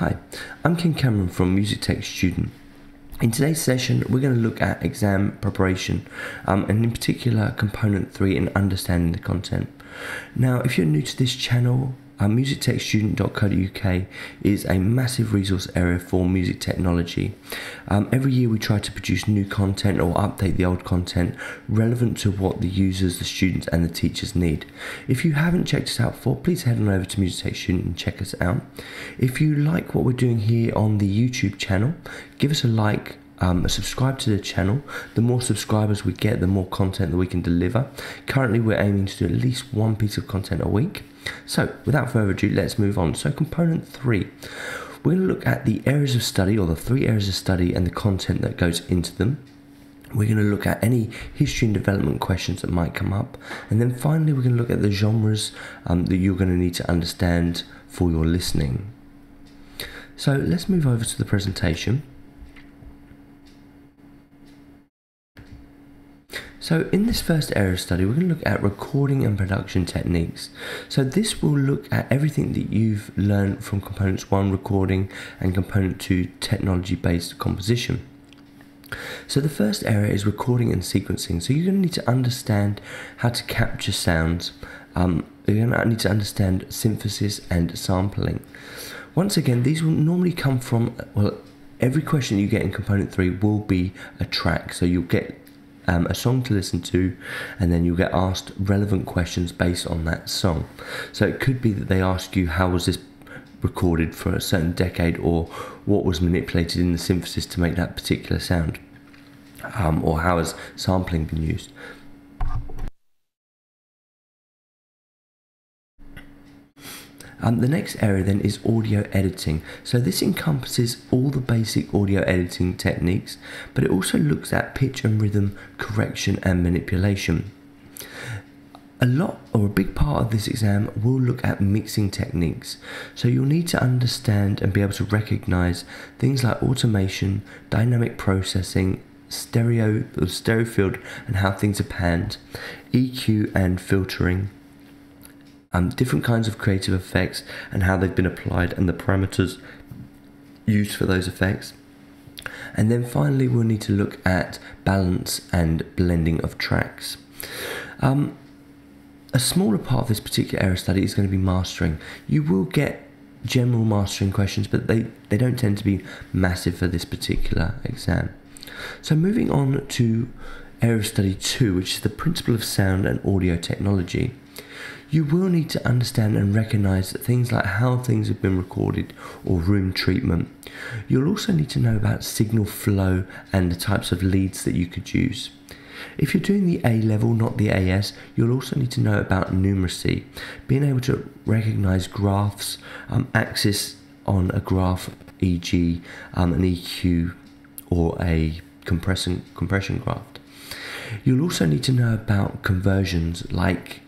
Hi, I'm Ken Cameron from Music Tech Student. In today's session, we're going to look at exam preparation, and in particular, Component 3 and understanding the content. Now, if you're new to this channel, MusicTechStudent.co.uk is a massive resource area for music technology. Every year we try to produce new content or update the old content relevant to what the users, the students and the teachers need. If you haven't checked us out before, please head on over to MusicTechStudent and check us out. If you like what we're doing here on the YouTube channel, give us a like. Subscribe to the channel. The more subscribers we get, the more content that we can deliver. Currently we're aiming to do at least one piece of content a week. So without further ado, let's move on. So component 3, we're going to look at the areas of study, or the 3 areas of study, and the content that goes into them. We're going to look at any history and development questions that might come up, and then finally we're going to look at the genres that you're going to need to understand for your listening. So let's move over to the presentation. So in this first area of study, we're going to look at recording and production techniques. So this will look at everything that you've learned from components 1, recording, and component 2, technology-based composition. So the first area is recording and sequencing. So you're going to need to understand how to capture sounds. You're going to need to understand synthesis and sampling. Once again, these will normally come from, well, every question you get in component 3 will be a track. So you'll get a song to listen to, and then you'll get asked relevant questions based on that song. So it could be that they ask you how was this recorded for a certain decade, or what was manipulated in the synthesis to make that particular sound, or how has sampling been used. The next area then is audio editing. So this encompasses all the basic audio editing techniques, but it also looks at pitch and rhythm correction and manipulation. A big part of this exam will look at mixing techniques. So you'll need to understand and be able to recognize things like automation, dynamic processing, stereo field and how things are panned, EQ and filtering, different kinds of creative effects and how they've been applied and the parameters used for those effects. And then finally we'll need to look at balance and blending of tracks. A smaller part of this particular area study is going to be mastering. You will get general mastering questions, but they don't tend to be massive for this particular exam. So moving on to area study 2, which is the principle of sound and audio technology. You will need to understand and recognise things like how things have been recorded or room treatment. You'll also need to know about signal flow and the types of leads that you could use. If you're doing the A level, not the AS, you'll also need to know about numeracy, being able to recognise graphs, axis on a graph, e.g. an EQ or a compression graph. You'll also need to know about conversions like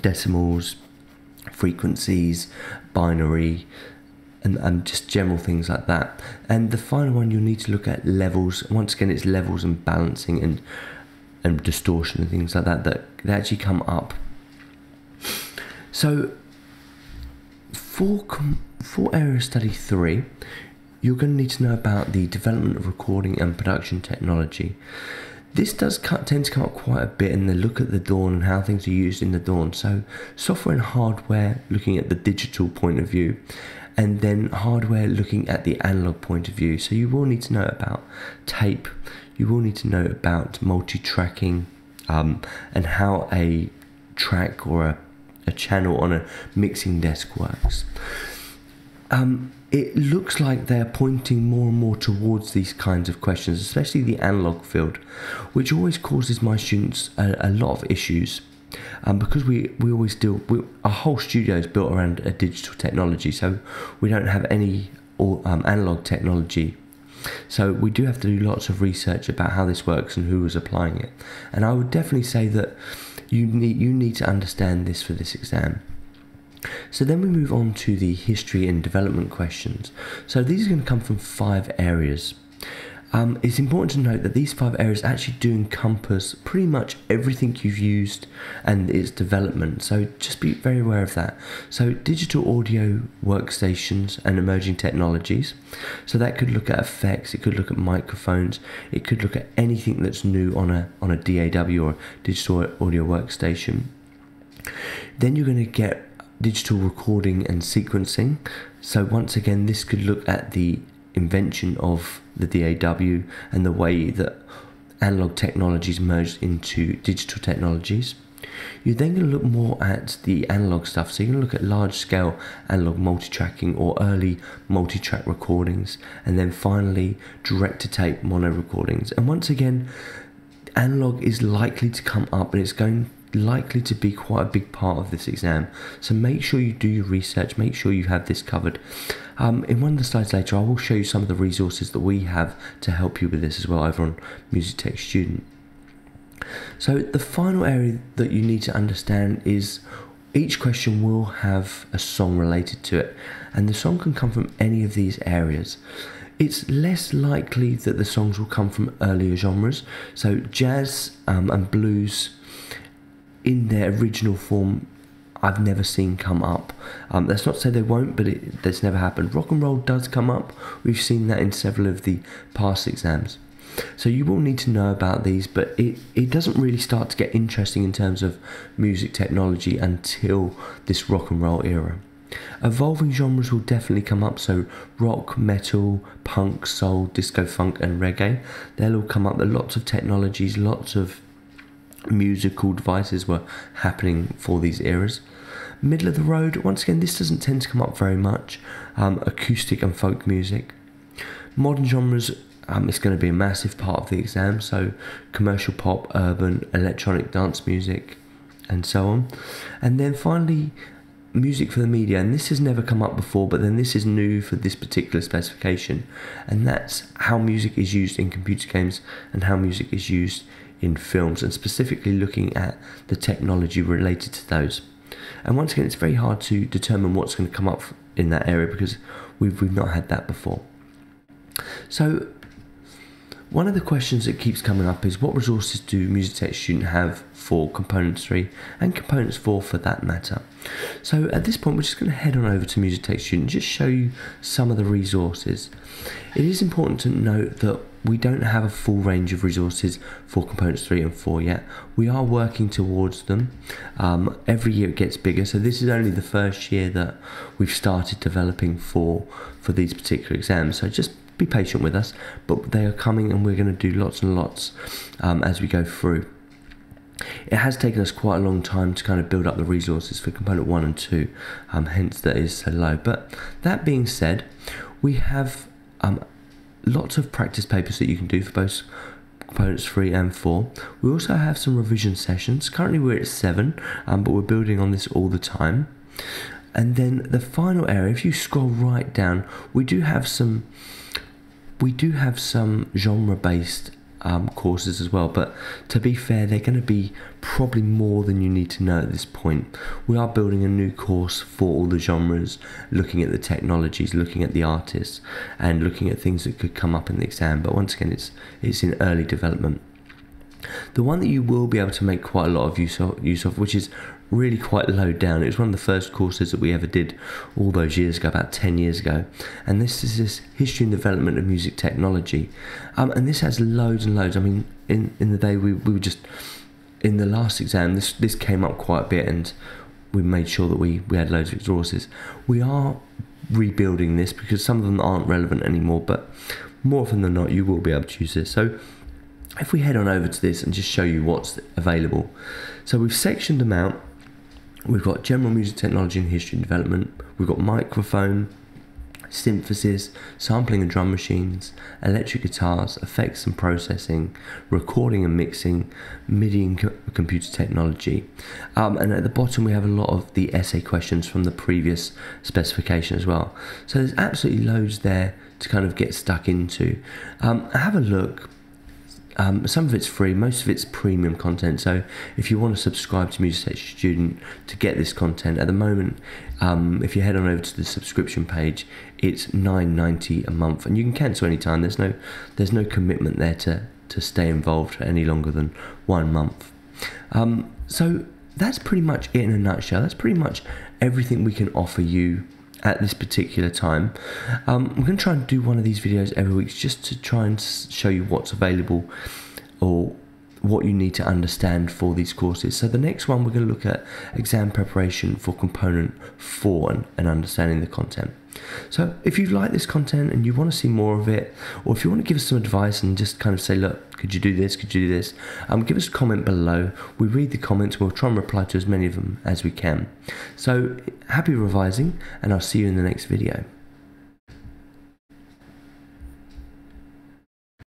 decimals, frequencies, binary, and just general things like that. And the final one, you'll need to look at levels. Once again, it's levels and balancing and distortion and things like that that actually come up. So for area study 3, you're going to need to know about the development of recording and production technology. This does tend to come up quite a bit in the look at the DAW and how things are used in the DAW. So software and hardware, looking at the digital point of view, and then hardware looking at the analog point of view. So you will need to know about tape, you will need to know about multi-tracking, and how a track or a channel on a mixing desk works. It looks like they're pointing more and more towards these kinds of questions, especially the analog field, which always causes my students a lot of issues, because our whole studio is built around a digital technology, so we don't have any analog technology. So we do have to do lots of research about how this works and who was applying it. And I would definitely say that you need to understand this for this exam. So then we move on to the history and development questions. So these are going to come from 5 areas. It's important to note that these 5 areas actually do encompass pretty much everything you've used and its development, so just be very aware of that. So digital audio workstations and emerging technologies, so that could look at effects, it could look at microphones, it could look at anything that's new on a DAW or digital audio workstation. Then you're going to get digital recording and sequencing, so once again this could look at the invention of the DAW and the way that analog technologies merged into digital technologies. You're then going to look more at the analog stuff, so you're going to look at large scale analog multitracking or early multitrack recordings, and then finally direct to tape mono recordings. And once again, analog is likely to come up, and it's likely to be quite a big part of this exam, so make sure you do your research, make sure you have this covered. In one of the slides later I will show you some of the resources that we have to help you with this as well over on MusicTech Student. So the final area that you need to understand is each question will have a song related to it, and the song can come from any of these areas. It's less likely that the songs will come from earlier genres, so jazz and blues in their original form I've never seen come up. That's not to say they won't, but that's never happened. Rock and roll does come up, we've seen that in several of the past exams, so you will need to know about these, but it doesn't really start to get interesting in terms of music technology until this rock and roll era. Evolving genres will definitely come up, so rock, metal, punk, soul, disco, funk and reggae, they'll all come up. There are lots of technologies, lots of musical devices were happening for these eras. Middle of the road, once again this doesn't tend to come up very much. Acoustic and folk music. Modern genres, it's going to be a massive part of the exam, so commercial pop, urban, electronic dance music and so on. And then finally music for the media, and this has never come up before, but then this is new for this particular specification, and that's how music is used in computer games and how music is used in films, and specifically looking at the technology related to those. And once again it's very hard to determine what's going to come up in that area because we've not had that before. So one of the questions that keeps coming up is what resources do MusicTech Student have for Component 3 and Components 4 for that matter. So at this point we're just going to head on over to MusicTech Student and just show you some of the resources. It is important to note that we don't have a full range of resources for Components 3 and 4 yet. We are working towards them. Every year it gets bigger, so this is only the first year that we've started developing for these particular exams, so just be patient with us, but they are coming and we're going to do lots and lots as we go through. It has taken us quite a long time to kind of build up the resources for Component 1 and 2, hence that is so low. But that being said, we have lots of practice papers that you can do for both Components 3 and 4. We also have some revision sessions. Currently we're at 7, but we're building on this all the time. And then the final area, if you scroll right down, we do have some genre-based courses as well, but to be fair they're going to be probably more than you need to know at this point. We are building a new course for all the genres, looking at the technologies, looking at the artists and looking at things that could come up in the exam, but once again it's in early development. The one that you will be able to make quite a lot of use of, which is really quite low down, it was one of the first courses that we ever did all those years ago, about 10 years ago, and this is this history and development of music technology, and this has loads and loads. I mean in the day we were just in the last exam this came up quite a bit, and we made sure that we had loads of resources. We are rebuilding this because some of them aren't relevant anymore, but more often than not you will be able to use this. So if we head on over to this and just show you what's available, so we've sectioned them out. We've got general music technology and history and development, we've got microphone, synthesis, sampling and drum machines, electric guitars, effects and processing, recording and mixing, MIDI and computer technology, and at the bottom we have a lot of the essay questions from the previous specification as well. So there's absolutely loads there to kind of get stuck into. Have a look. Some of it's free, most of it's premium content, so if you want to subscribe to MusicTech Student to get this content, at the moment, if you head on over to the subscription page, it's £9.90 a month, and you can cancel any time. There's no commitment there to stay involved for any longer than 1 month. So that's pretty much it in a nutshell. That's pretty much everything we can offer you at this particular time. I'm going to try and do one of these videos every week just to try and show you what's available or what you need to understand for these courses. So the next one, we're going to look at exam preparation for component 4 and understanding the content. So if you like this content and you want to see more of it, or if you want to give us some advice and just kind of say, look, could you do this, could you do this, give us a comment below. We read the comments, we'll try and reply to as many of them as we can. So happy revising, and I'll see you in the next video.